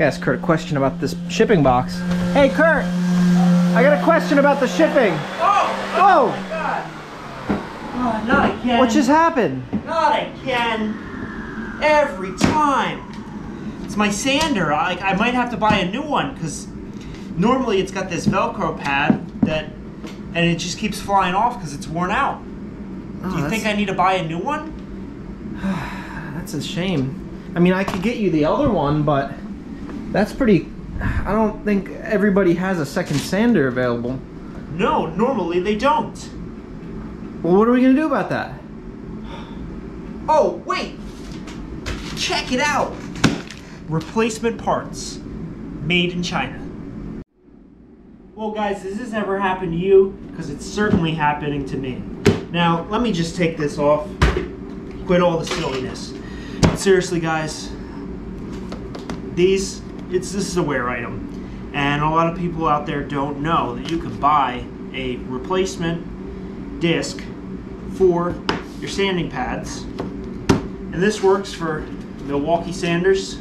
I asked Kurt a question about this shipping box. Hey Kurt, I got a question about the shipping. Oh! Whoa! Oh my God. Oh, not again. What just happened? Not again. Every time. It's my sander. I might have to buy a new one because normally it's got this Velcro pad and it just keeps flying off because it's worn out. Oh, do you think I need to buy a new one? That's a shame. I mean, I could get you the other one, but that's pretty... I don't think everybody has a second sander available. No, normally they don't. Well, what are we going to do about that? Oh, wait! Check it out! Replacement parts. Made in China. Well, guys, has this ever happened to you? Because it's certainly happening to me. Now, let me just take this off. Quit all the silliness. Seriously, guys, this is a wear item, and a lot of people out there don't know that you can buy a replacement disc for your sanding pads, and this works for Milwaukee sanders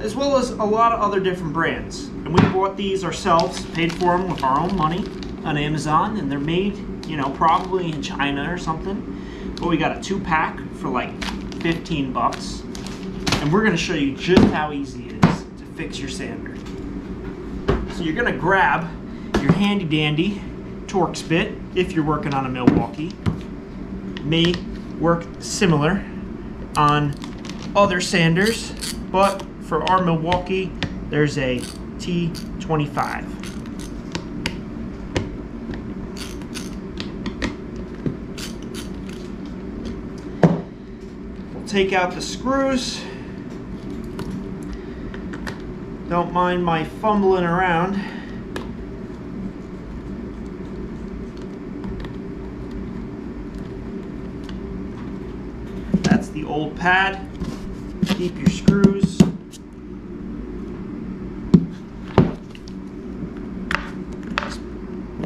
as well as a lot of other different brands. And we bought these ourselves, paid for them with our own money on Amazon, and they're made, you know, probably in China or something. But we got a 2-pack for like 15 bucks, and we're going to show you just how easy it is to fix your sander. So you're going to grab your handy dandy Torx bit if you're working on a Milwaukee. May work similar on other sanders, but for our Milwaukee, there's a T25. Take out the screws. Don't mind my fumbling around. That's the old pad. Keep your screws.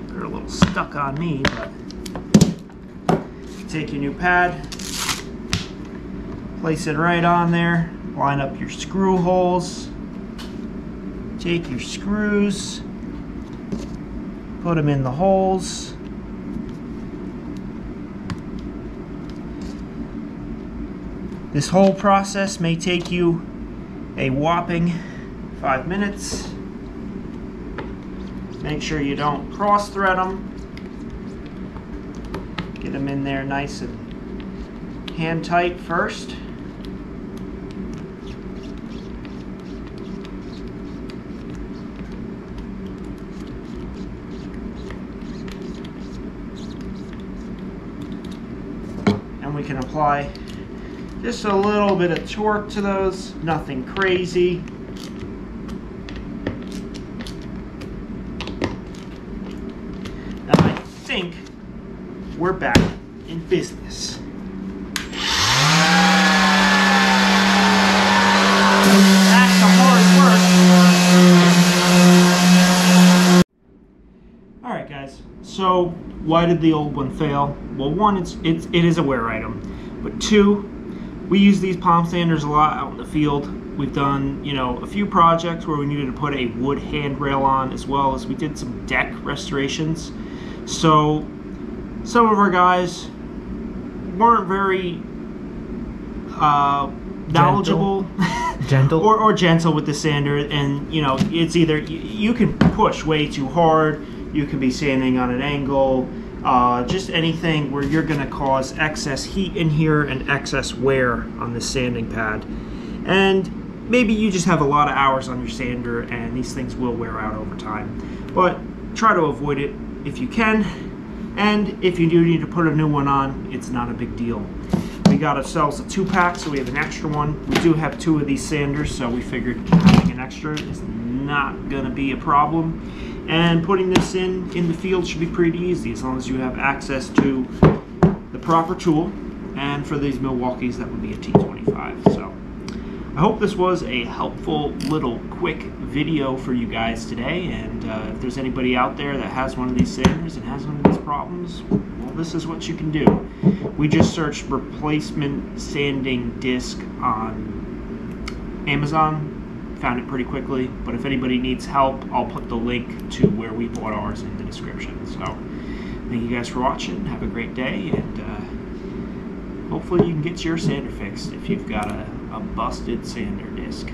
They're a little stuck on me, but take your new pad. Place it right on there, line up your screw holes, take your screws, put them in the holes, this whole process may take you a whopping 5 minutes, make sure you don't cross thread them, get them in there nice and hand tight first. We can apply just a little bit of torque to those, nothing crazy. Now I think we're back in business. That's the hard work. Alright guys, so why did the old one fail? Well, one, it is a wear item. But two, we use these palm sanders a lot out in the field. We've done, you know, a few projects where we needed to put a wood handrail on, as well as we did some deck restorations. So some of our guys weren't very knowledgeable. Gentle. or gentle with the sander. And, you know, it's either you can push way too hard, you could be sanding on an angle, just anything where you're going to cause excess heat in here and excess wear on the sanding pad. And maybe you just have a lot of hours on your sander and these things will wear out over time. But try to avoid it if you can. And if you do need to put a new one on, it's not a big deal. We got ourselves a 2-pack, so we have an extra one. We do have 2 of these sanders, so we figured having an extra is not going to be a problem. And putting this in the field should be pretty easy as long as you have access to the proper tool. And for these Milwaukees, that would be a T25. So I hope this was a helpful little quick video for you guys today. And if there's anybody out there that has one of these sanders and has one of these problems, well, this is what you can do. We just searched replacement sanding disc on Amazon. found it pretty quickly, but if anybody needs help, I'll put the link to where we bought ours in the description. So thank you guys for watching. Have a great day, and hopefully you can get your sander fixed if you've got a busted sander disc.